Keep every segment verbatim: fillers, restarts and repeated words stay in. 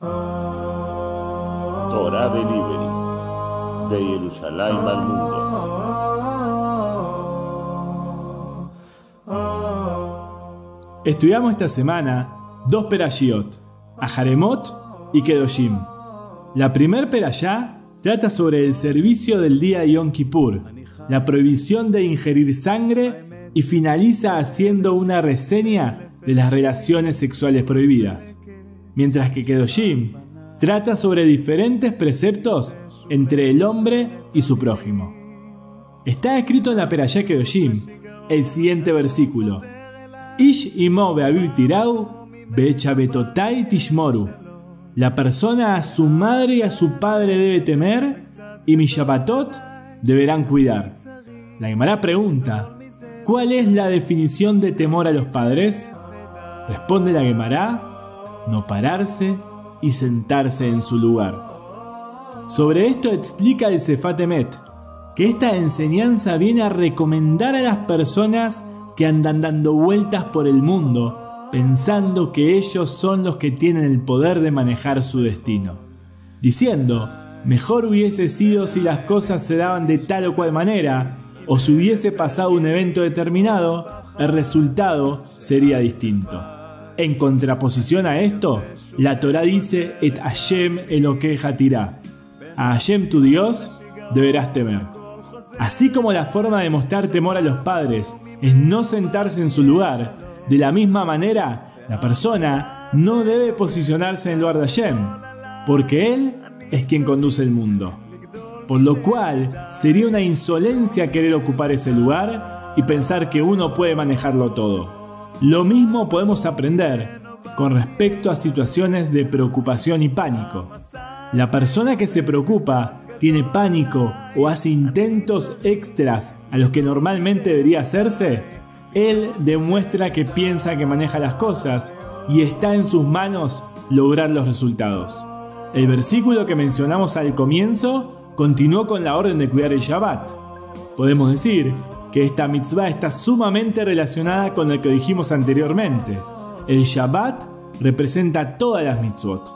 Torah Delivery, de Yerushalayim al mundo. Estudiamos esta semana dos Perashiot, Ajaremot y Kedoshim. La primer Perashá trata sobre el servicio del día de Yom Kippur, la prohibición de ingerir sangre, y finaliza haciendo una reseña de las relaciones sexuales prohibidas. Mientras que Kedoshim trata sobre diferentes preceptos entre el hombre y su prójimo. Está escrito en la Perashá Kedoshim el siguiente versículo: Ish imo beaviv tirau bechabetotai tishmoru. La persona a su madre y a su padre debe temer, y mi Shabbatot deberán cuidar. La Gemara pregunta: ¿cuál es la definición de temor a los padres? Responde la Gemara: no pararse y sentarse en su lugar. Sobre esto explica el Sefat Emet que esta enseñanza viene a recomendar a las personas que andan dando vueltas por el mundo pensando que ellos son los que tienen el poder de manejar su destino, diciendo: mejor hubiese sido si las cosas se daban de tal o cual manera, o si hubiese pasado un evento determinado, el resultado sería distinto. En contraposición a esto, la Torah dice: Et Hashem Elokeha Tira. A Hashem, tu Dios, deberás temer. Así como la forma de mostrar temor a los padres es no sentarse en su lugar, de la misma manera la persona no debe posicionarse en el lugar de Hashem, porque Él es quien conduce el mundo. Por lo cual sería una insolencia querer ocupar ese lugar y pensar que uno puede manejarlo todo. Lo mismo podemos aprender con respecto a situaciones de preocupación y pánico. La persona que se preocupa, tiene pánico o hace intentos extras a los que normalmente debería hacerse, él demuestra que piensa que maneja las cosas y está en sus manos lograr los resultados. El versículo que mencionamos al comienzo continuó con la orden de cuidar el Shabbat. Podemos decir que esta mitzvah está sumamente relacionada con lo que dijimos anteriormente. El Shabbat representa todas las mitzvot.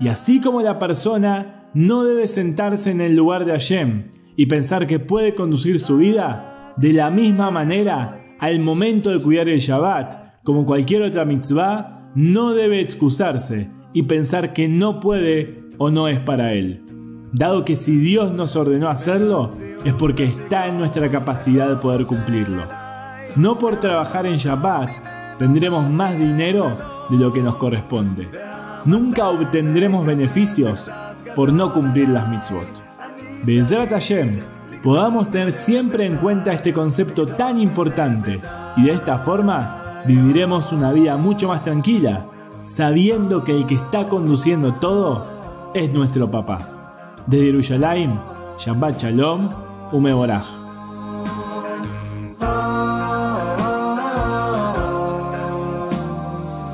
Y así como la persona no debe sentarse en el lugar de Hashem y pensar que puede conducir su vida, de la misma manera, al momento de cuidar el Shabbat, como cualquier otra mitzvah, no debe excusarse y pensar que no puede o no es para él. Dado que si Dios nos ordenó hacerlo, es porque está en nuestra capacidad de poder cumplirlo. No por trabajar en Shabbat tendremos más dinero de lo que nos corresponde. Nunca obtendremos beneficios por no cumplir las mitzvot. Bezerat Hashem, podamos tener siempre en cuenta este concepto tan importante, y de esta forma viviremos una vida mucho más tranquila, sabiendo que el que está conduciendo todo es nuestro papá. Desde Yerushalayim, Shabbat Shalom, Umeboraj.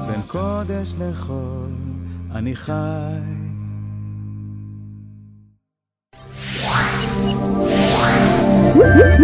Ben Kodesh Lechol, Ani Chai. Woo!